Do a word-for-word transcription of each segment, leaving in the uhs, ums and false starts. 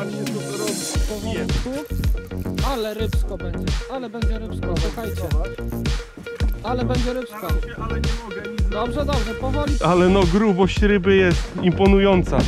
Zobaczcie, co to robi. Powolutku. Ale rybsko będzie, ale będzie rybsko, słuchajcie. Ale będzie rybsko. Ale nie mogę nic. Dobrze, dobrze, powoli. Ale no grubość ryby jest imponująca.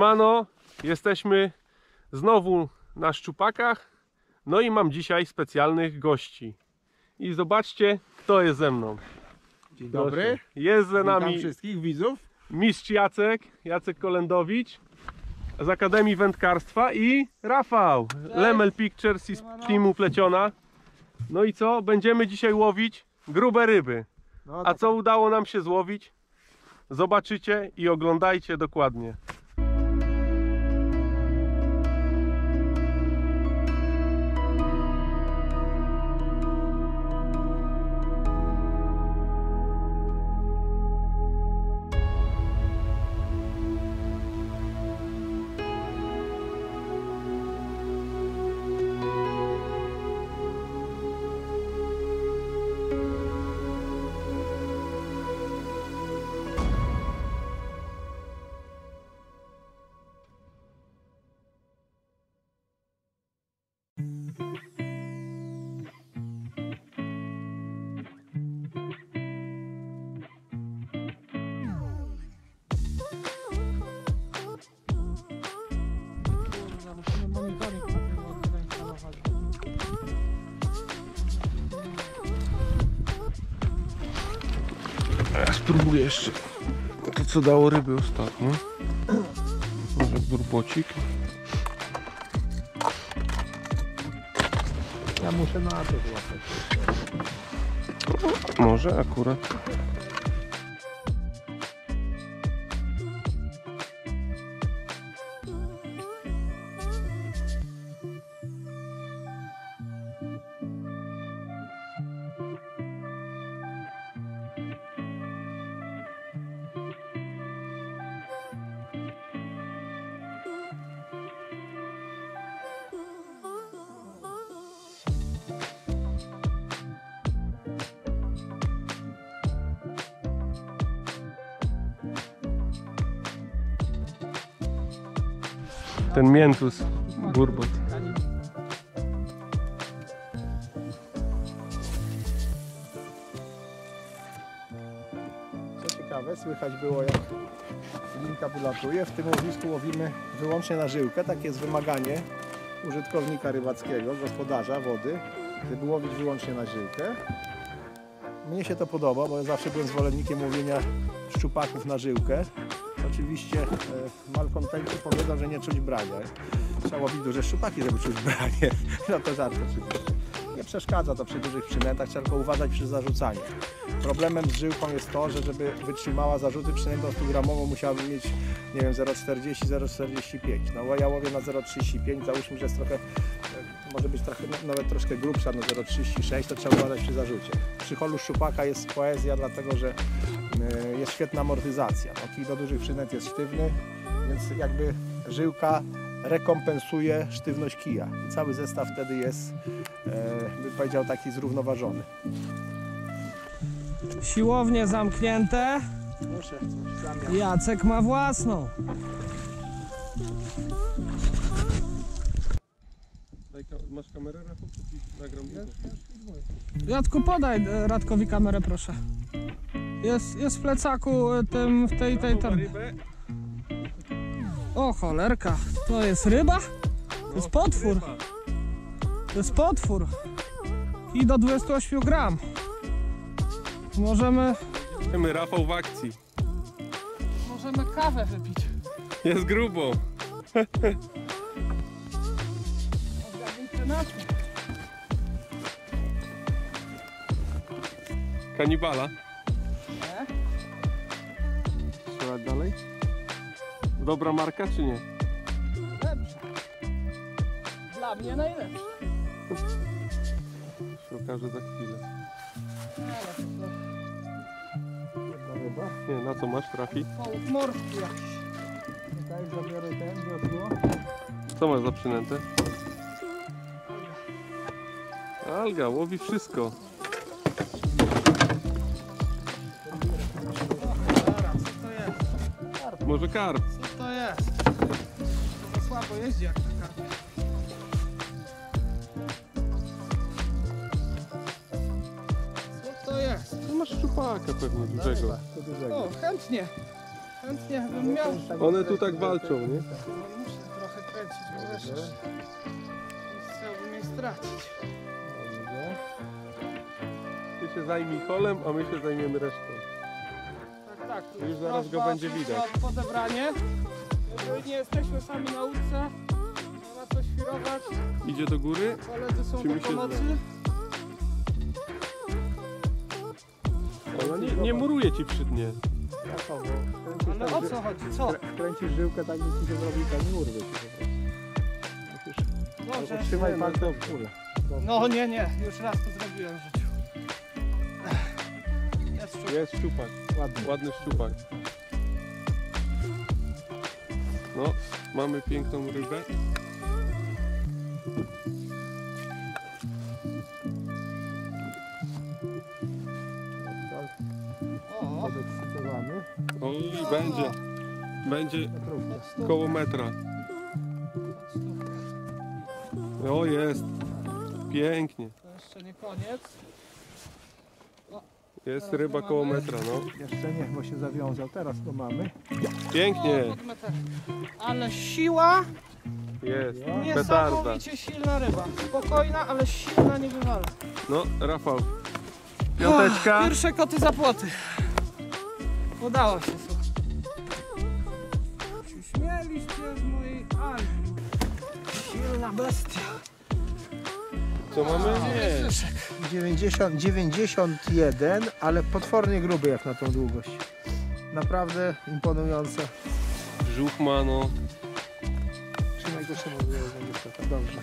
Siemano, jesteśmy znowu na Szczupakach, no i mam dzisiaj specjalnych gości. I zobaczcie, kto jest ze mną. Dzień dobry. Proszę. Jest ze nami. Witam wszystkich widzów. Mistrz Jacek, Jacek Kolendowicz z Akademii Wędkarstwa i Rafał Lemel Pictures i z teamu Pleciona. No i co? Będziemy dzisiaj łowić grube ryby. A co udało nam się złowić? Zobaczycie i oglądajcie dokładnie. Spróbuję jeszcze to, co dało ryby ostatnio. Może burbocik. Ja muszę na to złapać. Może akurat. Ten miętus, burbot. Co ciekawe, słychać było, jak linka wylatuje. W tym łowisku łowimy wyłącznie na żyłkę. Takie jest wymaganie użytkownika rybackiego, gospodarza wody, żeby łowić wyłącznie na żyłkę. Mnie się to podoba, bo ja zawsze byłem zwolennikiem łowienia szczupaków na żyłkę. Oczywiście malkontenci powiedzą, że nie czuć brania. Trzeba łowić duże szczupaki, żeby czuć branie. No to żarty oczywiście. Nie przeszkadza to przy dużych przynętach, trzeba tylko uważać przy zarzucaniu. Problemem z żyłką jest to, że żeby wytrzymała zarzuty przynętą sto gramową musiałaby mieć, nie wiem, zero czterdzieści, zero czterdzieści pięć. No ja łowię na zero przecinek trzydzieści pięć, załóżmy, że jest trochę, może być trochę, nawet troszkę grubsza, no zero przecinek trzydzieści sześć, to trzeba uważać przy zarzucie. Przy holu szczupaka jest poezja, dlatego że jest świetna amortyzacja. No, kij do dużych przynęt jest sztywny, więc jakby żyłka rekompensuje sztywność kija. I cały zestaw wtedy jest, e, bym powiedział, taki zrównoważony. Siłownie zamknięte. Muszę coś zamiast. Jacek ma własną. Masz kamerę, Radku? Nagram mnie? Radku, podaj Radkowi kamerę, proszę. Jest, jest w plecaku tym, w tej, tej torbie. O cholerka, to jest ryba? To jest potwór. To jest potwór. I do dwudziestu ośmiu gram. Możemy... Możemy Rafał w akcji. Możemy kawę wypić. Jest grubo. Kanibala. Nie? Trzeba dalej. Dobra marka czy nie? Lepsza. Dla mnie najlepsza. Się okaże za chwilę. Nie, na co masz trafi? Połów morski jakiś. Tak, zabiorę ten wiosło. Co masz za przynętę? Alga, łowi wszystko. Może karp. Co to jest? To słabo jeździ jak na karpie. Co to jest? No masz szczupaka pewnie dużego. O, chętnie. Chętnie bym miał. One tu tak walczą, nie? Muszę trochę kręcić, bo wiesz, chciałbym je stracić. Ty się zajmij kolem, a my się zajmiemy resztą. Tak, już, już zaraz go będzie widać. Po zebranie. Jeżeli nie jesteśmy sami na łódce, trzeba coś świrować. Idzie do góry. Koledzy są do pomocy. Ona nie, nie muruje ci przy dnie. Ale o co chodzi? Co? Kręcisz żyłkę tak, by ci się zrobił kanimur. Musisz... Trzymaj palce w górę. No nie, nie. Już raz to zrobiłem w życiu. Jest szczupak. Jest szczupak. Ładny. Ładny szczupak. No, mamy piękną rybę. O, o i będzie. Będzie koło metra. O, jest. Pięknie. To jeszcze nie koniec. Jest ryba koło metra, no. Jeszcze nie, bo się zawiązał. Teraz to mamy. Pięknie. O, ale siła. Jest. Niesamowicie silna ryba. Spokojna, ale silna, nie wywala. No, Rafał. Piąteczka. O, pierwsze koty za płoty. Udało się. Śmieliście z mojej algi. Silna bestia. Co mamy? dziewięćdziesiąt, dziewięćdziesiąt jeden, ale potwornie gruby jak na tą długość. Naprawdę imponujące. Brzuch ma, no. Trzymaj go, trzymaj go, dobrze.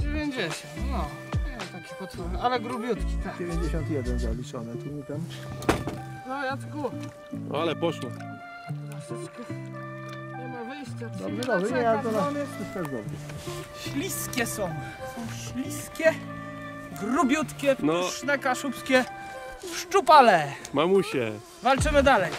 dziewięćdziesiąt, no. Nie, taki potworny, ale grubiutki, tak. dziewięćdziesiąt jeden zaliczone, tu nie tam. No, Jacku. No, ale poszło. Nie ma wyjścia. Dobrze, dobrze, nie, ale to na... Śliskie są. Są śliskie. Grubiutkie, pyszne, no, kaszubskie szczupale. Mamusie. Walczymy dalej.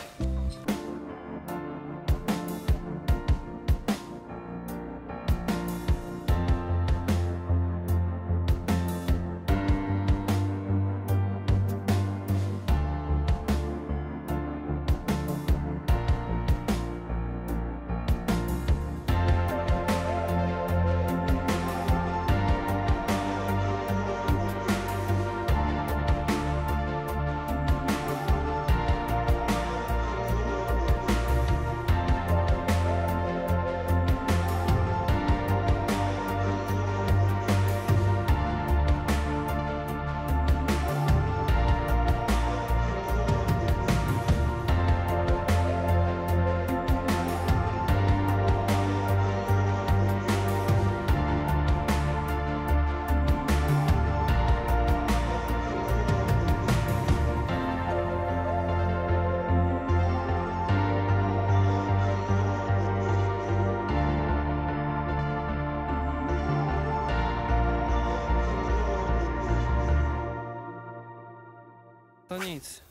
To nic.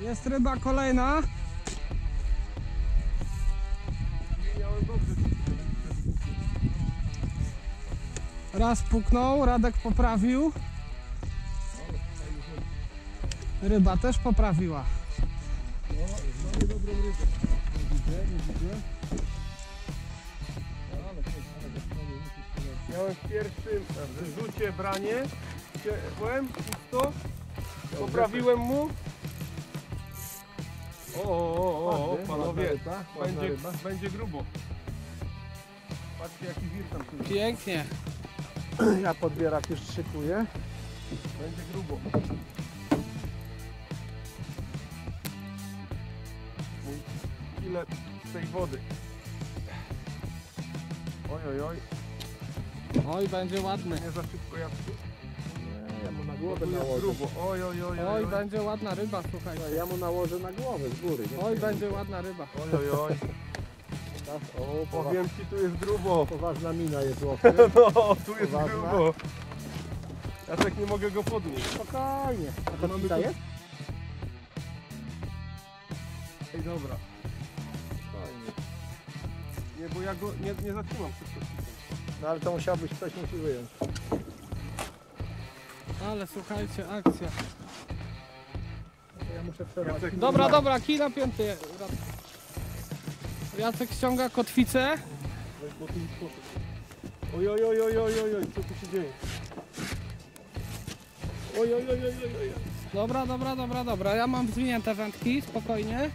Jest ryba kolejna. Raz puknął, Radek poprawił. Ryba też poprawiła. No, mamy dobrą rybę. Nie widzę, nie widzę. Miałem w pierwszym rzucie branie, byłem pusto, poprawiłem mu. O, o, o, o panowie, będzie, będzie grubo. Patrzcie jaki wir tam tu jest. Pięknie. Ja podbierak już szykuję. Będzie grubo. Ile z tej wody. Oj, oj, oj. Oj, będzie ładny. Nie za szybko ja... Nie, ja mu na głowę nałożę. Oj, oj, oj, oj, będzie ładna ryba, słuchajcie. Ja mu nałożę na głowę z góry. Oj, będzie ładna ryba. Oj, oj, oj. O, powiem ci, tu jest grubo. Poważna mina jest łopie. No, tu jest poważna. Grubo. Ja tak nie mogę go podnieść. Spokojnie. A to tutaj jest? Ej, dobra. Fajnie. Nie, bo ja go nie, nie zatrzymam. No ale to musiałbyś, ktoś musi wyjąć. Ale słuchajcie, akcja. Ja muszę przerwać. Jacek, dobra, nie dobra, kij napięty. Jacek ściąga kotwicę. Oj, oj, oj, oj, oj, oj, co tu się dzieje? Oj, oj, oj, oj, oj, oj. Dobra, dobra, dobra, dobra. Ja mam zwinięte wędki, spokojnie.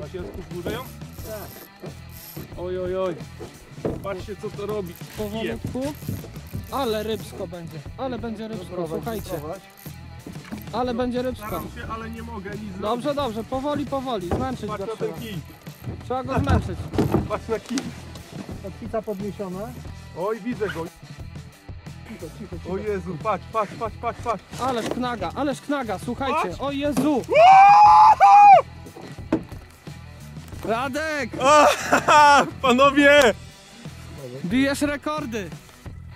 Na środku wburzają? Tak. Oj, oj, oj. Patrzcie co to robi. Powolutku. Ale rybsko będzie. Ale będzie rybsko, słuchajcie. Ale będzie rybsko. Staram się, ale nie mogę nic zrobić. Dobrze, dobrze. Powoli, powoli. Zmęczyć go trzeba. Patrz na ten kij. Trzeba go zmęczyć. Patrz na kij. Kotwica podniesiona. Oj, widzę go. Cicho, cicho, cicho. O Jezu, patrz, patrz, patrz, patrz, patrz. Ależ knaga, ależ knaga. Słuchajcie. Patrz. O Jezu. Radek! O, panowie! Bijesz rekordy!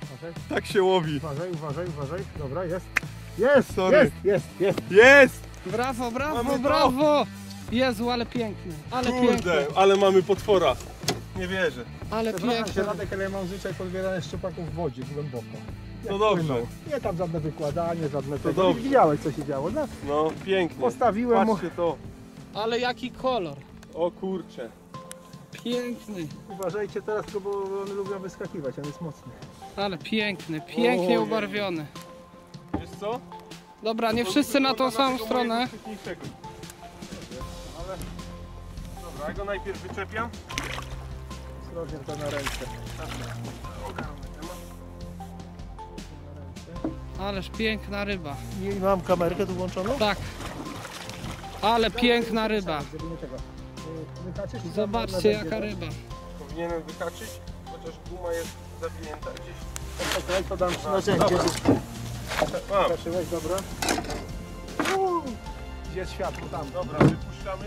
Uważaj. Tak się łowi. Uważaj, uważaj, uważaj. Dobra, jest. Jest, sorry. Jest, jest, jest. Jest! Brawo, brawo, mamy brawo! To. Jezu, ale piękny, ale kurde, piękny. Ale mamy potwora. Nie wierzę. Ale pięknie. Radek, ale ja mam zwyczaj podbierane szczupaków w wodzie, głęboko. Jak no dobrze. Płynął. Nie tam żadne wykładanie, żadne to tego. Nie widziałeś co się działo. No, no pięknie. Postawiłem mu... to. Ale jaki kolor. O kurcze. Piękny. Uważajcie teraz, bo on lubią wyskakiwać, on jest mocny. Ale piękny, pięknie o, ubarwiony. Wiesz co? Dobra, nie to wszyscy na tą samą stronę. Ale... Dobra, ja go najpierw wyczepiam. Zrobię to na ręce. Ależ piękna ryba. I mam kamerkę tu włączoną? Tak. Ale piękna ryba. Zobaczcie jaka ryba. Powinienem wykaczyć, chociaż guma jest zawinięta gdzieś. To dam narzędzie. Wykaczyłeś, dobra. Gdzie jest światło tam? Dobra, wypuszczamy.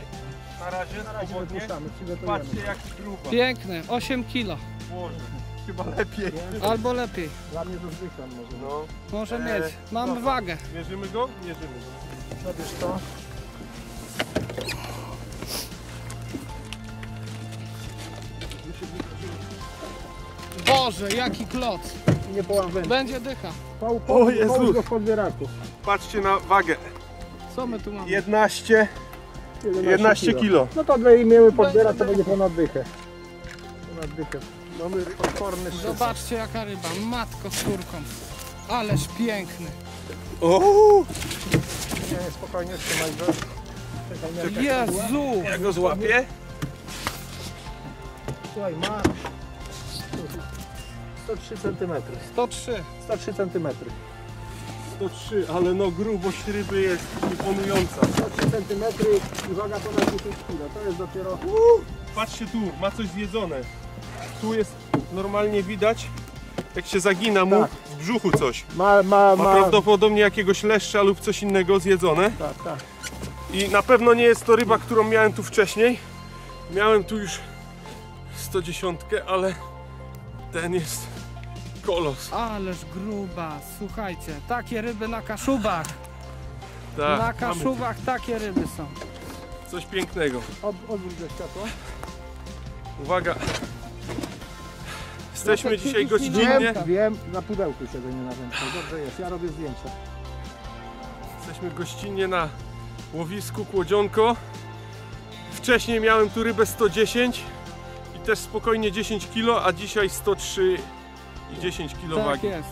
Na razie, na razie wypuszczamy. Patrzcie jaki gruba. Piękny, osiem kilo. Boże, chyba lepiej. Albo lepiej. Dla mnie to zwykłam może. No. Może eee, mieć. Mam dobra. Wagę. Mierzymy go? Mierzymy go. Zabierz to. Boże, jaki kloc! Nie połam wędki. Będzie dycha. Pał, pał, o Jezu! Patrzcie na wagę. Co my tu mamy? jedenaście kilo. No to dla jej miły podbiera, to będzie ponad dychę. Ponad dychę. Mamy odporny szczyt. Zobaczcie jaka ryba, matko z kurką. Ależ piękny. Ooo! Nie, spokojnie, trzymaj go. Czekaj, Jezu! Ja go złapię. Słuchaj, ma... sto trzy centymetry. sto trzy, ale no grubość ryby jest imponująca. sto trzy centymetry i waga ponad dziesięć kilo. To jest dopiero... Uuu, patrzcie tu, ma coś zjedzone. Tu jest normalnie widać, jak się zagina mu tak. W brzuchu coś. Ma, ma, ma... ma prawdopodobnie jakiegoś leszcza lub coś innego zjedzone. Tak, tak. I na pewno nie jest to ryba, którą miałem tu wcześniej. Miałem tu już sto dziesięć, ale... Ten jest kolos. Ależ gruba, słuchajcie, takie ryby na Kaszubach. Tak, na Kaszubach takie ryby są. Coś pięknego. Odwróć do światła. Uwaga. Jesteśmy ja dzisiaj gościnnie. Wiem, wiem, na pudełku siedzę, nie na ręce. Dobrze jest, ja robię zdjęcia. Jesteśmy gościnnie na łowisku Kłodzionko. Wcześniej miałem tu rybę sto dziesięć. też spokojnie dziesięć kilo, a dzisiaj sto trzy i dziesięć kilo tak wagi. Tak jest,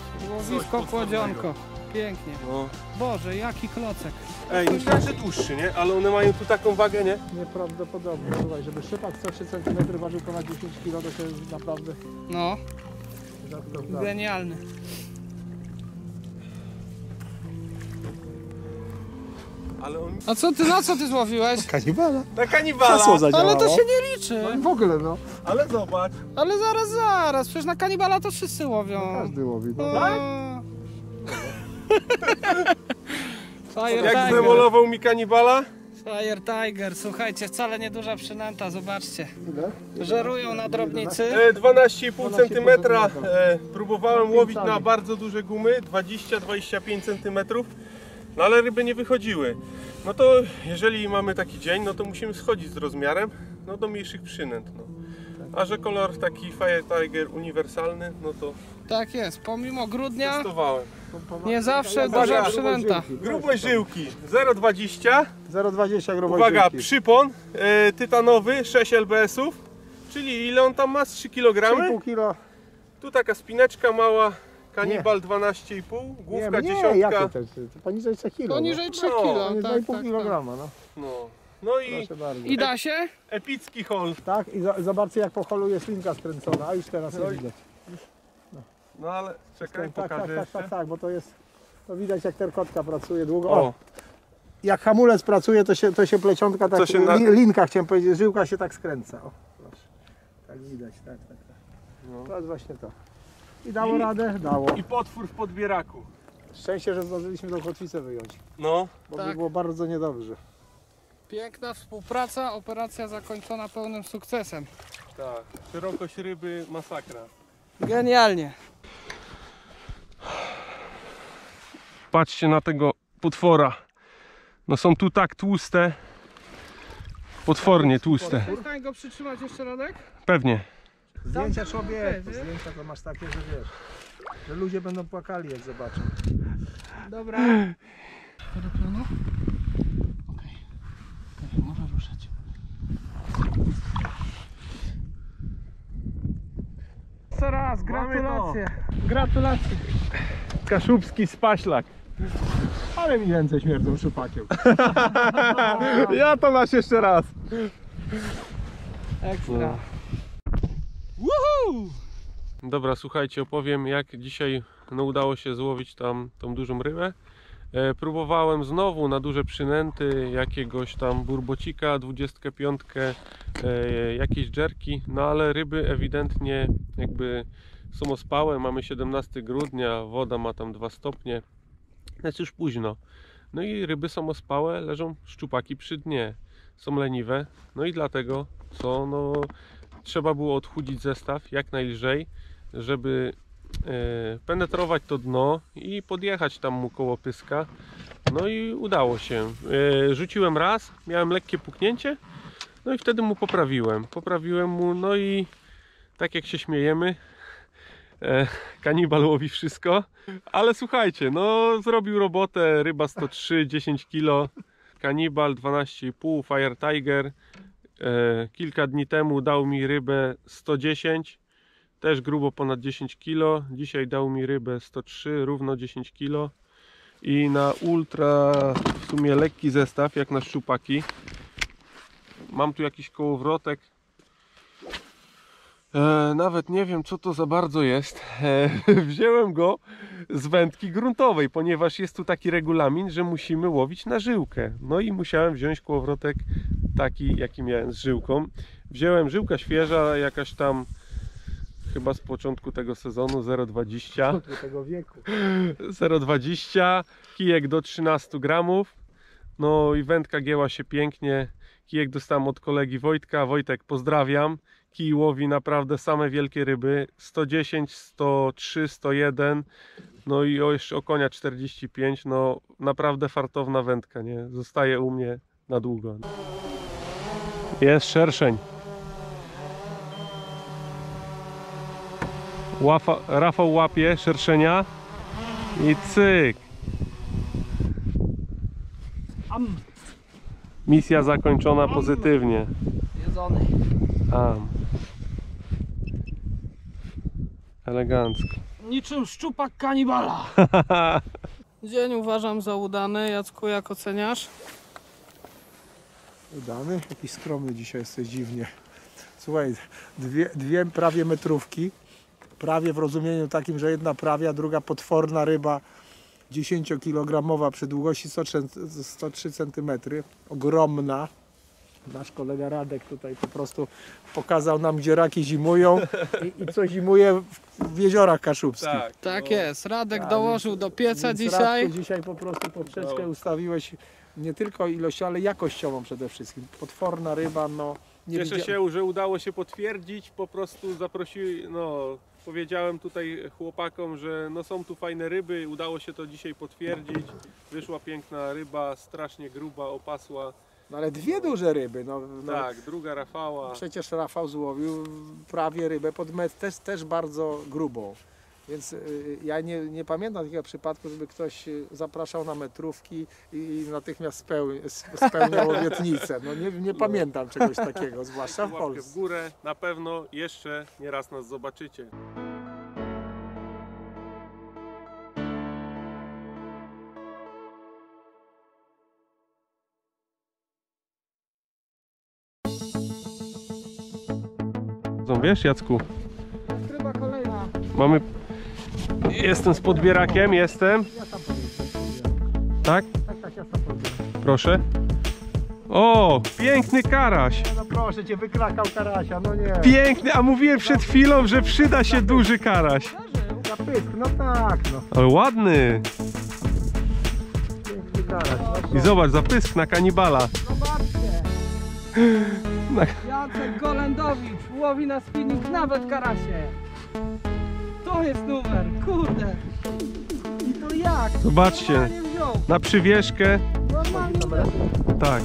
łowisko kłodzionko. Pięknie. No. Boże, jaki klocek. Ej, myślałem, że dłuższy, nie? Ale one mają tu taką wagę, nie? Nieprawdopodobnie. Słuchaj, żeby szczupak sto trzy centymetry ważył ponad dziesięć kilo, to się naprawdę... No. Naprawdę. Genialny. Ale on... A co ty, na co ty złowiłeś? Na kanibala. Na kanibala. Ale to się nie liczy. No w ogóle no. Ale zobacz. Ale zaraz, zaraz. Przecież na kanibala to wszyscy łowią. No każdy łowi. No. O... Tak? Fire Tiger. Jak zdemolował mi kanibala? Fire Tiger. Słuchajcie, wcale nieduża przynęta. Zobaczcie. Żerują na drobnicy. dwanaście i pół centymetra. Próbowałem łowić na bardzo duże gumy. dwadzieścia do dwudziestu pięciu centymetrów. No ale ryby nie wychodziły. No to jeżeli mamy taki dzień, no to musimy schodzić z rozmiarem no do mniejszych przynęt. No. A że kolor taki Fire Tiger uniwersalny, no to... Tak jest, pomimo grudnia testowałem. Nie zawsze duża przynęta. Grube żyłki zero dwadzieścia, uwaga, przypon e, tytanowy, sześć el be esów, czyli ile on tam ma? trzy kilogramy? trzy i pół kilo. Tu taka spineczka mała. Kanibal dwanaście i pół, główka nie, nie, dziesiątka. Też, poniżej trzech kilo. Poniżej trzech kilo, no, tak, tak, kilograma, tak. No. No. No i, i da się? Epicki hol. Tak, i za, zobaczcie jak po holu jest linka skręcona, a już teraz no jest widać. No, no ale czekaj, tak, pokażę tak, tak, tak, tak, bo to jest, to widać jak terkotka pracuje długo. O. O. Jak hamulec pracuje, to się, to się plecionka, tak, się li, linka chciałem powiedzieć, żyłka się tak skręca. O, tak widać, tak, tak, tak. No. To jest właśnie to. I dało I, radę? Dało. I potwór w podbieraku. Szczęście, że zdążyliśmy tą kotwicę wyjąć. No. Bo tak by było bardzo niedobrze. Piękna współpraca, operacja zakończona pełnym sukcesem. Tak. Szerokość ryby, masakra. Genialnie. Patrzcie na tego potwora. No są tu tak tłuste. Potwornie tłuste. Chcesz go przytrzymać jeszcze, Radek? Pewnie. Zdjęcia człowieku, zdjęcia to masz takie, że wiesz, że ludzie będą płakali jak zobaczą. Dobra. To do plonu? Okej. Okay. Może ruszać. Co raz, gratulacje. Gratulacje. Kaszubski spaślak. Ale mi ręce śmierdzą szupakiem. Ja to masz jeszcze raz. Ekstra. Woohoo! Dobra, słuchajcie, opowiem jak dzisiaj no, udało się złowić tam tą dużą rybę. E, próbowałem znowu na duże przynęty jakiegoś tam burbocika, dwudziestkę piątkę, e, jakieś jerki, no ale ryby ewidentnie jakby są ospałe. Mamy siedemnastego grudnia, woda ma tam dwa stopnie, jest już późno. No i ryby są ospałe, leżą szczupaki przy dnie, są leniwe, no i dlatego co no... Trzeba było odchudzić zestaw jak najlżej, żeby e, penetrować to dno i podjechać tam mu koło pyska. No i udało się. E, rzuciłem raz, miałem lekkie puknięcie, no i wtedy mu poprawiłem. Poprawiłem mu, no i tak jak się śmiejemy, e, kanibal łowi wszystko. Ale słuchajcie, no zrobił robotę, ryba sto trzy, dziesięć kilo, kanibal dwanaście i pół, Fire Tiger. Kilka dni temu dał mi rybę sto dziesięć, też grubo ponad dziesięć kilo. Dzisiaj dał mi rybę sto trzy, równo dziesięć kilo. I na ultra w sumie lekki zestaw, jak na szczupaki. Mam tu jakiś kołowrotek. E, nawet nie wiem co to za bardzo jest. E, wziąłem go z wędki gruntowej, ponieważ jest tu taki regulamin, że musimy łowić na żyłkę. No i musiałem wziąć kołowrotek taki jaki miałem z żyłką. Wziąłem żyłka świeża, jakaś tam chyba z początku tego sezonu zero dwadzieścia. Tego wieku. zero dwadzieścia, kijek do trzynastu gramów. No i wędka gięła się pięknie. Kijek dostałem od kolegi Wojtka. Wojtek, pozdrawiam. Kij łowi naprawdę same wielkie ryby. sto dziesięć, sto trzy, sto jeden. No i jeszcze o konia czterdzieści pięć. No naprawdę fartowna wędka, nie? Zostaje u mnie na długo. Jest szerszeń. Łafa, Rafał łapie szerszenia i cyk. Misja zakończona pozytywnie. Jedzony. Am. Elegancko. Niczym szczupak kanibala. Dzień uważam za udany. Jacku, jak oceniasz? Udany? Jakiś skromny dzisiaj jesteś, dziwnie. Słuchaj, dwie, dwie prawie metrówki. Prawie w rozumieniu takim, że jedna prawie, a druga potworna ryba dziesięciokilogramowa przy długości sto trzy centymetry. Ogromna. Nasz kolega Radek tutaj po prostu pokazał nam, gdzie raki zimują i, i co zimuje w jeziorach kaszubskich. Tak, tak bo... jest. Radek tak, dołożył więc, do pieca dzisiaj. Radku, dzisiaj po prostu poprzeczkę ustawiłeś nie tylko ilością, ale jakościową przede wszystkim. Potworna ryba, no. Nie Cieszę widzia... się, że udało się potwierdzić. Po prostu zaprosiłem, no, powiedziałem tutaj chłopakom, że no, są tu fajne ryby. Udało się to dzisiaj potwierdzić. Wyszła piękna ryba, strasznie gruba, opasła. No ale dwie duże ryby. No, tak, no, druga Rafała. Przecież Rafał złowił prawie rybę pod metr, też, też bardzo grubą. Więc y, ja nie, nie pamiętam takiego przypadku, żeby ktoś zapraszał na metrówki i natychmiast speł, spełniał obietnicę. No nie, nie pamiętam czegoś takiego, zwłaszcza w Polsce. W górę, na pewno jeszcze nie raz nas zobaczycie. Wiesz, Jacku? Ryba kolejna. Mamy... Jestem z podbierakiem, jestem. Ja sam podbieram. Tak? Tak, tak, ja sam podbieram. Proszę. O, piękny karaś. No, no proszę cię, wykrakał karasia, no nie. Piękny, a mówiłem przed chwilą, że przyda się duży karaś. Zapysk, no tak, no. Ale ładny. Piękny karaś. I zobacz, zapysk na kanibala. Zobaczcie. Jacek Kolendowicz łowi na spinning nawet karasie. To jest numer, kurde. I to jak? Zobaczcie, na przywieszkę. Normalnie. Tak.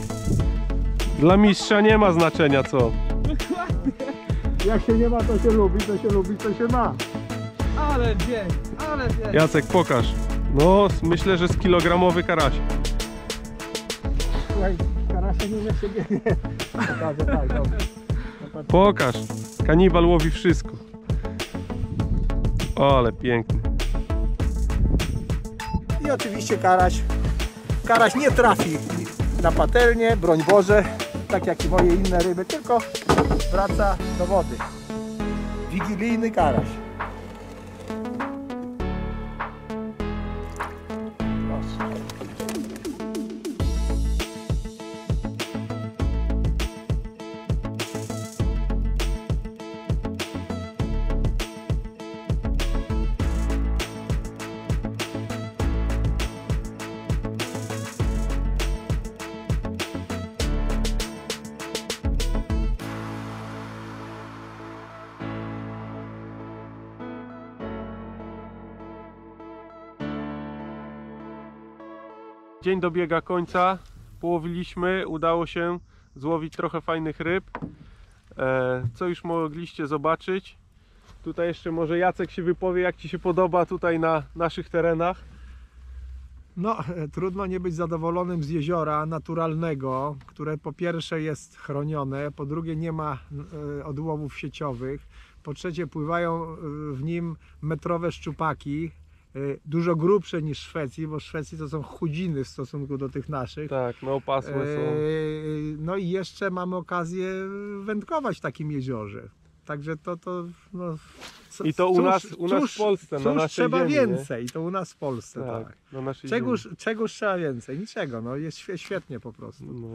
Dla mistrza nie ma znaczenia co. Dokładnie. Jak się nie ma, to się lubi, to się lubi, to się ma. Ale dzień, ale dzień. Jacek, pokaż. No, myślę, że z kilogramowy karaś. Słuchaj, karasie nie ma siebie, nie. Pokażę, tak, dobra. Pokaż, kanibal łowi wszystko. O, ale piękny. I oczywiście karaś. Karaś nie trafi na patelnię, broń Boże, tak jak i moje inne ryby, tylko wraca do wody. Wigilijny karaś. Dzień dobiega końca, połowiliśmy, udało się złowić trochę fajnych ryb, co już mogliście zobaczyć. Tutaj jeszcze może Jacek się wypowie, jak ci się podoba tutaj na naszych terenach. No, trudno nie być zadowolonym z jeziora naturalnego, które po pierwsze jest chronione, po drugie nie ma odłowów sieciowych, po trzecie pływają w nim metrowe szczupaki. Dużo grubsze niż w Szwecji, bo w Szwecji to są chudziny w stosunku do tych naszych. Tak, no opasłe są. No i jeszcze mamy okazję wędkować w takim jeziorze. Także to... to no, co, I to u cóż, nas, u nas cóż, w Polsce, na naszej trzeba ziemi, więcej, nie? To u nas w Polsce, tak. tak. Na naszej czegoż, czegoś trzeba więcej, niczego, no jest świetnie po prostu. No.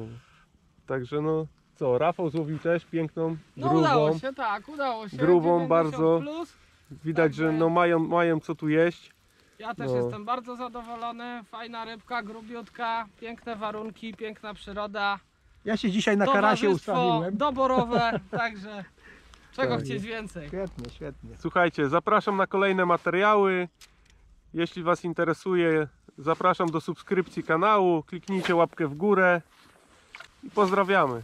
Także no... Co, Rafał złowił też piękną, grubą. No udało się, tak, udało się. Grubą bardzo. Plus. Widać, tak, że no mają, mają co tu jeść. Ja też no. jestem bardzo zadowolony, fajna rybka, grubiutka, piękne warunki, piękna przyroda. Ja się dzisiaj na karasie ustawiłem. Doborowe, także czego tak, chcieć więcej. Świetnie, świetnie. Słuchajcie, zapraszam na kolejne materiały. Jeśli was interesuje, zapraszam do subskrypcji kanału, kliknijcie łapkę w górę i pozdrawiamy.